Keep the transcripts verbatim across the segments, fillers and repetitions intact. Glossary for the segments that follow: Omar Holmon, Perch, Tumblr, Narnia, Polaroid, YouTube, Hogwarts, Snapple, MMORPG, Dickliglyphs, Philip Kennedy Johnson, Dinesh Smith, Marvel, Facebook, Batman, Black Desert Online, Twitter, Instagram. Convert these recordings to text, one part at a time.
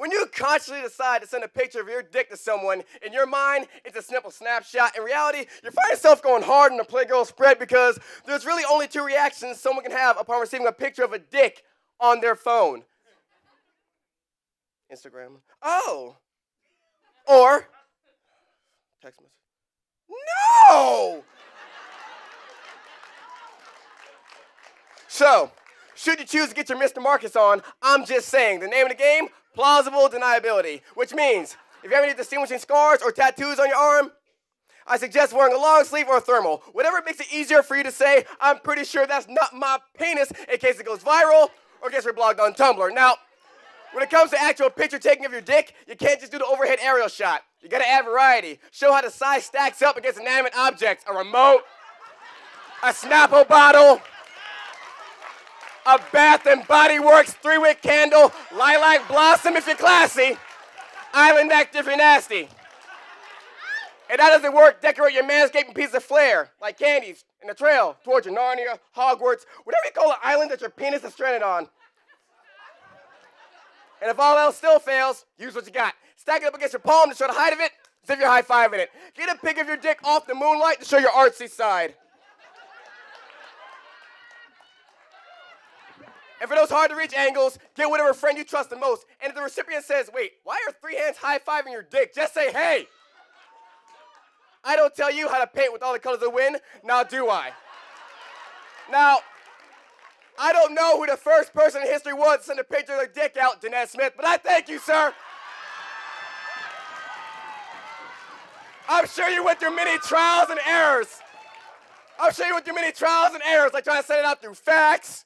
When you consciously decide to send a picture of your dick to someone, in your mind, it's a simple snapshot. In reality, you find yourself going hard on the Playgirl spread because there's really only two reactions someone can have upon receiving a picture of a dick on their phone. Instagram. Oh. Or text message. No! So, should you choose to get your Mister Marcus on, I'm just saying, the name of the game, plausible deniability. Which means, if you have any distinguishing scars or tattoos on your arm, I suggest wearing a long sleeve or a thermal. Whatever makes it easier for you to say, I'm pretty sure that's not my penis, in case it goes viral or gets reblogged on Tumblr. Now, when it comes to actual picture taking of your dick, you can't just do the overhead aerial shot. You gotta add variety. Show how the size stacks up against inanimate objects. A remote, a Snapple bottle, a Bath and Body Works three-wick candle, lilac blossom if you're classy, island act if you're nasty. If that doesn't work, decorate your manscaping piece of flair, like candies in the trail towards your Narnia, Hogwarts, whatever you call an island that your penis is stranded on. And if all else still fails, use what you got. Stack it up against your palm to show the height of it, as if you're high-fiving it. Get a pic of your dick off the moonlight to show your artsy side. And for those hard-to-reach angles, get whatever friend you trust the most. And if the recipient says, wait, why are three hands high-fiving your dick? Just say, hey. I don't tell you how to paint with all the colors of the wind, now do I? Now, I don't know who the first person in history was to send a picture of their dick out, Dinesh Smith, but I thank you, sir. I'm sure you went through many trials and errors. I'm sure you went through many trials and errors, like trying to send it out through fax,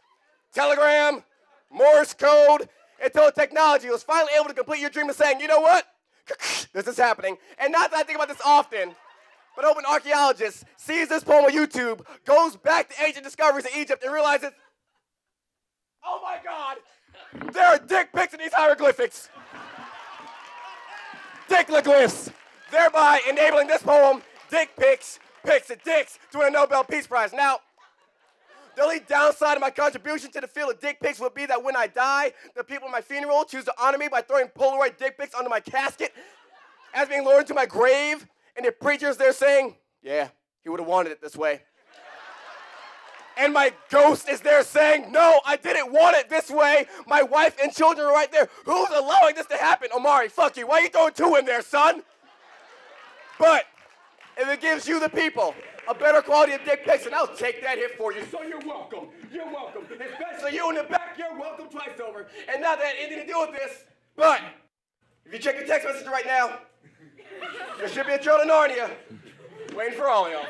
telegram, Morse code, until technology was finally able to complete your dream of saying, you know what? This is happening. And not that I think about this often, but open archaeologist sees this poem on YouTube, goes back to ancient discoveries in Egypt, and realizes, oh my God, there are dick pics in these hieroglyphics. Dickliglyphs, thereby enabling this poem, dick pics, pics and dicks, to win a Nobel Peace Prize. Now, the only downside of my contribution to the field of dick pics would be that when I die, the people at my funeral choose to honor me by throwing Polaroid dick pics onto my casket as being lowered to my grave, and the preacher's there saying, yeah, he would have wanted it this way. And my ghost is there saying, no, I didn't want it this way. My wife and children are right there. Who's allowing this to happen? Omari, fuck you. Why are you throwing two in there, son? But if it gives you, the people, a better quality of dick pics, and I'll take that hit for you. So you're welcome. You're welcome. Especially you in the back, you're welcome twice over. And not that it had anything to do with this, but if you check your text message right now, there should be a trail to Narnia waiting for all of y'all.